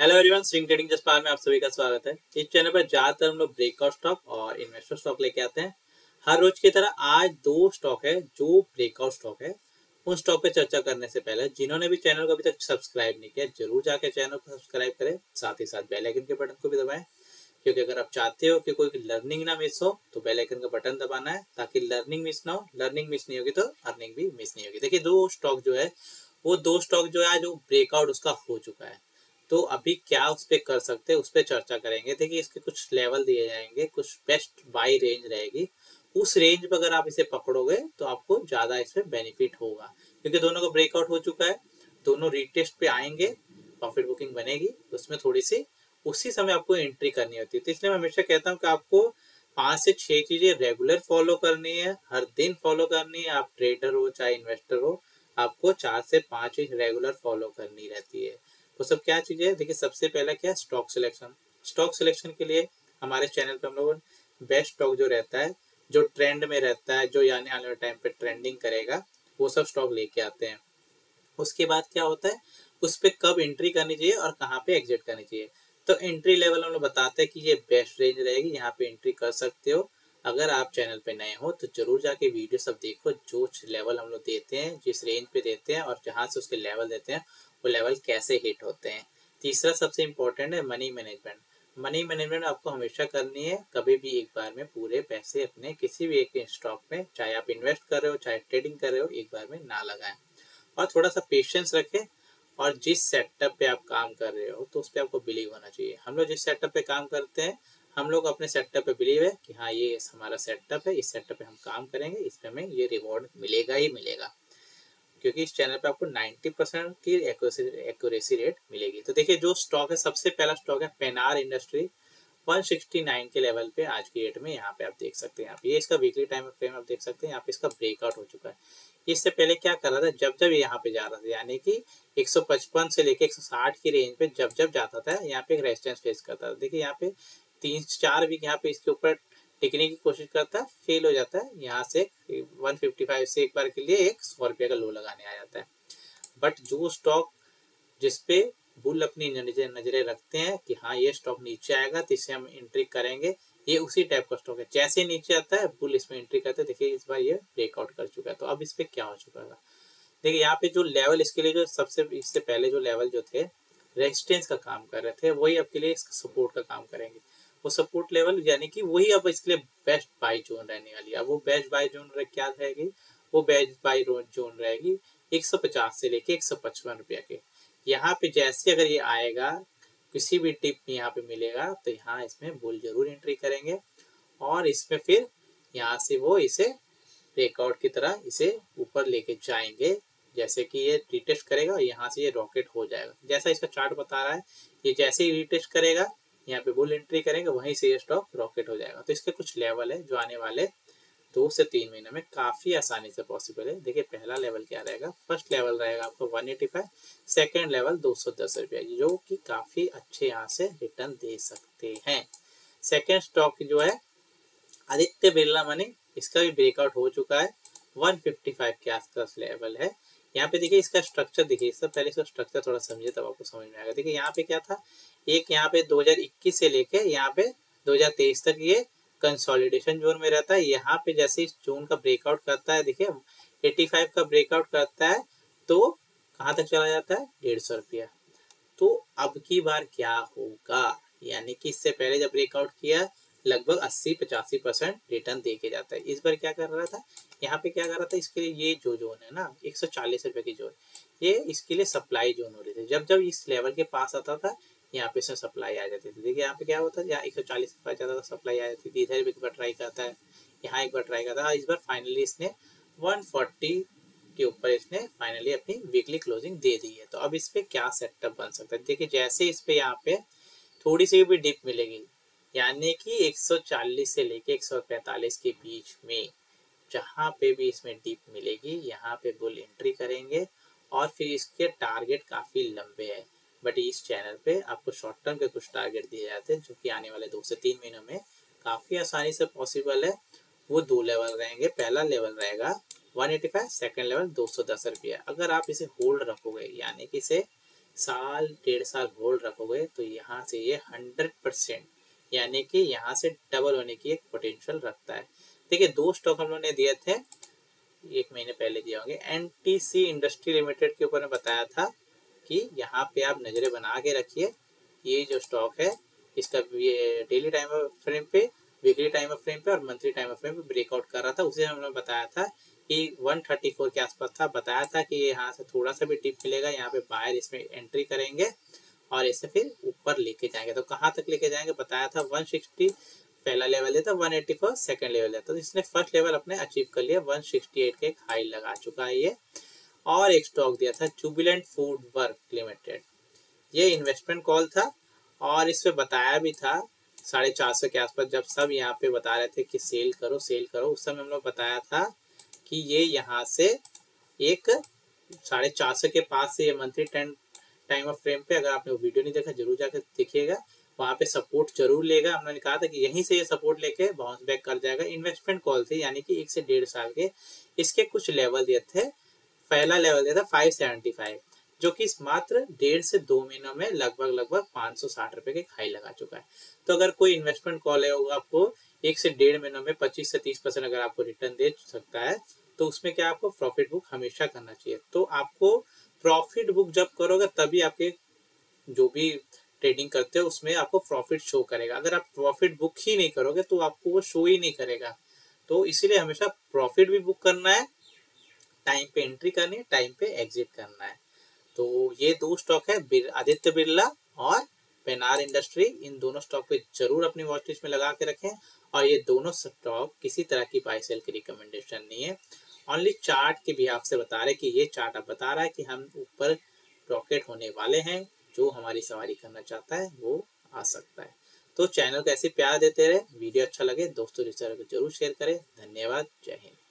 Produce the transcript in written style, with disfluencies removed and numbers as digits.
Hello everyone, swing trading Jaspal में आप सभी का स्वागत है। इस चैनल पर ज्यादातर हम लोग ब्रेकआउट स्टॉक और इन्वेस्टर स्टॉक लेके आते हैं। हर रोज की तरह आज दो स्टॉक है जो ब्रेकआउट स्टॉक है। उन स्टॉक पे चर्चा करने से पहले जिन्होंने भी चैनल को अभी तक सब्सक्राइब नहीं किया, जरूर जाके चैनल को सब्सक्राइब करें, साथ ही साथ बेल आइकन के बटन को भी दबाएं, क्योंकि अगर आप चाहते हो कि कोई लर्निंग ना मिस हो तो बेल आइकन का बटन दबाना है ताकि लर्निंग मिस ना हो। लर्निंग मिस नहीं होगी तो अर्निंग भी मिस नहीं होगी। देखिए, दो स्टॉक जो है आज वो ब्रेकआउट उसका हो चुका है, तो अभी क्या उस पर कर सकते हैं उस पर चर्चा करेंगे। देखिए, इसके कुछ लेवल दिए जाएंगे, कुछ बेस्ट बाय रेंज रहेगी, उस रेंज पर अगर आप इसे पकड़ोगे तो आपको ज्यादा इसमें बेनिफिट होगा, क्योंकि दोनों का ब्रेकआउट हो चुका है। दोनों रीटेस्ट पे आएंगे, प्रॉफिट बुकिंग बनेगी, उसमें थोड़ी सी उसी समय आपको एंट्री करनी होती है। तो इसलिए मैं हमेशा कहता हूँ कि आपको 5 से 6 चीजें रेगुलर फॉलो करनी है, हर दिन फॉलो करनी है। आप ट्रेडर हो चाहे इन्वेस्टर हो, आपको 4 से 5 चीज रेगुलर फॉलो करनी रहती है। वो सब क्या चीजें है? देखिए, सबसे पहला क्या है, स्टॉक सिलेक्शन। स्टॉक सिलेक्शन के लिए हमारे चैनल पर हम लोग बेस्ट स्टॉक जो रहता है, जो ट्रेंड में रहता है, जो आने वाले टाइम पे ट्रेंडिंग करेगा, वो सब स्टॉक लेके आते हैं। उसके बाद क्या होता है, उस पर कब एंट्री करनी चाहिए और कहाँ पे एग्जिट करनी चाहिए। तो एंट्री लेवल हम लोग बताते हैं कि ये बेस्ट रेंज रहेगी, यहाँ पे एंट्री कर सकते हो। अगर आप चैनल पे नए हो तो जरूर जाके वीडियो सब देखो, जो लेवल हम लोग देते हैं, जिस रेंज पे देते हैं और जहाँ से उसके लेवल देते हैं, वो लेवल कैसे हिट होते हैं। तीसरा सबसे इम्पोर्टेंट है मनी मैनेजमेंट। मनी मैनेजमेंट आपको हमेशा करनी है, कभी भी एक बार में पूरे पैसे अपने किसी भी एक स्टॉक में, चाहे आप इन्वेस्ट कर रहे हो चाहे ट्रेडिंग कर रहे हो, एक बार में ना लगाएं और थोड़ा सा पेशेंस रखें। और जिस सेटअप पे आप काम कर रहे हो तो उस पर आपको बिलीव होना चाहिए। हम लोग जिस सेटअप पे काम करते हैं, हम लोग अपने सेटअप पे बिलीव है कि हाँ ये हमारा सेटअप है, इस सेटअप पे हम काम करेंगे, इसमें हमें ये रिवॉर्ड मिलेगा ही मिलेगा, क्योंकि इस चैनल पे आपको 90% की एक्यूरेसी रेट मिलेगी। तो देखिए, जो स्टॉक है, सबसे पहला स्टॉक है पेनार इंडस्ट्री। 169 के लेवल पे आज की डेट में यहाँ पे आप देख सकते हैं। आप ये इसका वीकली टाइम फ्रेम आप देख सकते हैं, यहाँ पे इसका ब्रेकआउट हो चुका है। इससे पहले क्या कर रहा था, जब ये यहाँ पे जा रहा था, यानी कि 155 से लेके 160 की रेंज पे जब जाता था, यहाँ पे एक रेजिस्टेंस फेस करता था। देखिए, यहाँ पे 3-4 वीक यहाँ पे इसके ऊपर टिकने की कोशिश करता है, फेल हो जाता है। यहाँ से 155 से एक बार के लिए एक 100 रुपये का लो लगाने आ जाता है। बट जो स्टॉक जिसपे बुल अपनी नजरें रखते हैं कि हाँ ये स्टॉक नीचे आएगा तो इसे हम एंट्री करेंगे, ये उसी टाइप का स्टॉक है। जैसे नीचे आता है बुल इसमें एंट्री करते हैं। देखिए, इस बार ये ब्रेकआउट कर चुका है, तो अब इस पर क्या हो चुका है। देखिए, यहाँ पे जो लेवल इसके लिए, जो सबसे इससे पहले जो लेवल जो थे रेजिस्टेंस का काम कर रहे थे, वही आपके लिए सपोर्ट का काम करेंगे। वो सपोर्ट लेवल यानी कि वही अब इसके लिए बेस्ट बाय जोन रहने वाली है। वो बेस्ट बाय जोन क्या रहेगी, वो बेस्ट बाय जोन रहेगी 150 से लेके 155 रुपया के। यहाँ पे जैसे अगर ये आएगा, किसी भी टिप में यहाँ पे मिलेगा, तो यहाँ इसमें बुल जरूर एंट्री करेंगे और इसमें फिर यहाँ से वो इसे ब्रेकआउट की तरह इसे ऊपर लेके जाएंगे। जैसे कि ये रिटेस्ट करेगा और यहाँ से ये रॉकेट हो जाएगा, जैसा इसका चार्ट बता रहा है। ये जैसे ही रिटेस्ट करेगा, यहाँ पे बुल एंट्री करेंगे, वहीं से ये स्टॉक रॉकेट हो जाएगा। तो इसके कुछ लेवल है जो आने वाले 2 से 3 महीने में काफी आसानी से पॉसिबल है। देखिए, पहला लेवल क्या रहेगा, फर्स्ट लेवल रहेगा आपको 185, सेकेंड लेवल 210 रुपया, जो कि काफी अच्छे यहाँ से रिटर्न दे सकते हैं। सेकेंड स्टॉक जो है आदित्य बिरला मनी, इसका भी ब्रेकआउट हो चुका है। 155 के आसपास लेवल है। यहाँ पे देखिए इसका स्ट्रक्चर, देखिए इससे पहले इसका स्ट्रक्चर थोड़ा समझिए तब आपको समझ में आएगा। देखिए, यहाँ पे क्या था, एक यहाँ पे 2021 से लेके यहाँ पे 2023 तक ये कंसोलिडेशन जोन में रहता है। यहाँ पे जैसे इस जोन का ब्रेकआउट करता है, देखिए 85 का ब्रेकआउट करता है तो कहाँ तक चला जाता है, 150 रुपया। तो अब की बार क्या होगा, यानी कि इससे पहले जब ब्रेकआउट किया लगभग 80-85% रिटर्न दे के जाता है। इस बार क्या कर रहा था, यहाँ पे क्या कर रहा था, इसके लिए ये जो जोन है ना 140 रुपये की जोन, ये इसके लिए सप्लाई जोन हो रही थी। जब इस लेवल के पास आता था, यहाँ पे इसमें सप्लाई आ जाती थी। देखिए, यहाँ पे क्या होता है, यहाँ 140 रुपये जाता था, सप्लाई आ जाती थी। इधर भी एक बार ट्राई करता है, यहाँ एक बार ट्राई करता है। इस बार फाइनली इसने 140 के ऊपर इसने फाइनली अपनी वीकली क्लोजिंग दे दी है। तो अब इस पर क्या सेटअप बन सकता है। देखिए, जैसे इस पर यहाँ पे थोड़ी सी भी डिप मिलेगी, यानी कि 140 से लेके 145 के बीच में जहाँ पे भी इसमें डिप मिलेगी, यहाँ पे बुल एंट्री करेंगे। और फिर इसके टारगेट काफ़ी लंबे हैं, बट इस चैनल पे आपको शॉर्ट टर्म के कुछ टारगेट दिए जाते हैं, जो कि आने वाले 2 से 3 महीनों में काफ़ी आसानी से पॉसिबल है। वो 2 लेवल रहेंगे, पहला लेवल रहेगा 185, सेकेंड लेवल 210 रुपया। अगर आप इसे होल्ड रखोगे, यानी कि इसे साल डेढ़ साल होल्ड रखोगे तो यहाँ से ये 100% यानी कि यहाँ से डबल होने की एक पोटेंशियल रखता है। देखिए दो स्टॉक हम लोगों ने दिए थे, एक महीने पहले दिए होंगे। एनटीसी इंडस्ट्री लिमिटेड के ऊपर मैं बताया था कि यहाँ पे आप नजरें बना के रखिए। ये जो स्टॉक है इसका ये डेली टाइम फ्रेम पे, वीकली टाइम फ्रेम पे और मंथली टाइम फ्रेम पे ब्रेकआउट कर रहा था। उसे हमने बताया था कि 134 के आसपास था, बताया था कि यहाँ से थोड़ा सा भी डिप मिलेगा, यहाँ पे बायर इसमें एंट्री करेंगे और इसे फिर ऊपर लेके जाएंगे। तो कहाँ तक लेके जाएंगे बताया था, 160 पहला लेवल देता, 184 सेकंड लेवल देता। तो इसने फर्स्ट लेवल अपने अचीव कर लिया, 168 के एक हाई लगा चुका है ये। और एक स्टॉक दिया था जुबिलेंट फूड वर्क लिमिटेड, ये इन्वेस्टमेंट कॉल था और इस पर बताया भी था 450 के आसपास, जब सब यहाँ पे बता रहे थे कि सेल करो सेल करो, उस समय हम लोग बताया था कि ये यहाँ से एक 450 के पास से ये मंथली टाइम ऑफ फ्रेम पे, अगर आपने वो वीडियो नहीं देखा जरूर जाकर देखिएगा, वहाँ पे सपोर्ट जरूर लेगा। हमने कहा था कि यहीं से ये सपोर्ट लेके बाउंस बैक कर जाएगा। इन्वेस्टमेंट कॉल थी यानी कि 1 से 1.5 साल के, इसके कुछ लेवल दिए थे। पहला लेवल दिया था 575, जो कि मात्र 1.5 से 2 महीनों में लगभग 560 रुपए के हाई लगा चुका है। तो अगर कोई इन्वेस्टमेंट कॉल है होगा आपको 1 से 1.5 महीनों में 25 से 30% अगर आपको रिटर्न दे सकता है, तो उसमें क्या आपको प्रॉफिट बुक हमेशा करना चाहिए। तो आपको प्रॉफिट बुक जब करोगे तभी आपके जो भी ट्रेडिंग करते हो उसमें आपको प्रॉफिट शो करेगा। अगर आप प्रॉफिट बुक ही नहीं करोगे तो आपको वो शो ही नहीं करेगा। तो इसीलिए हमेशा प्रॉफिट भी बुक करना है, टाइम पे एंट्री करनी है, टाइम पे एग्जिट करना है। तो ये दो स्टॉक है, आदित्य बिरला और पेनार इंडस्ट्री, इन दोनों स्टॉक पे जरूर अपनी वॉच लिस्ट में लगा के रखें। और ये दोनों स्टॉक किसी तरह की बाय सेल की रिकमेंडेशन नहीं है, ओनली चार्ट के भी आपसे बता रहे कि ये चार्ट आप बता रहा है कि हम ऊपर रॉकेट होने वाले हैं, जो हमारी सवारी करना चाहता है वो आ सकता है। तो चैनल को ऐसे प्यार देते रहे, वीडियो अच्छा लगे दोस्तों रिश्तेदारों को जरूर शेयर करें। धन्यवाद, जय हिंद।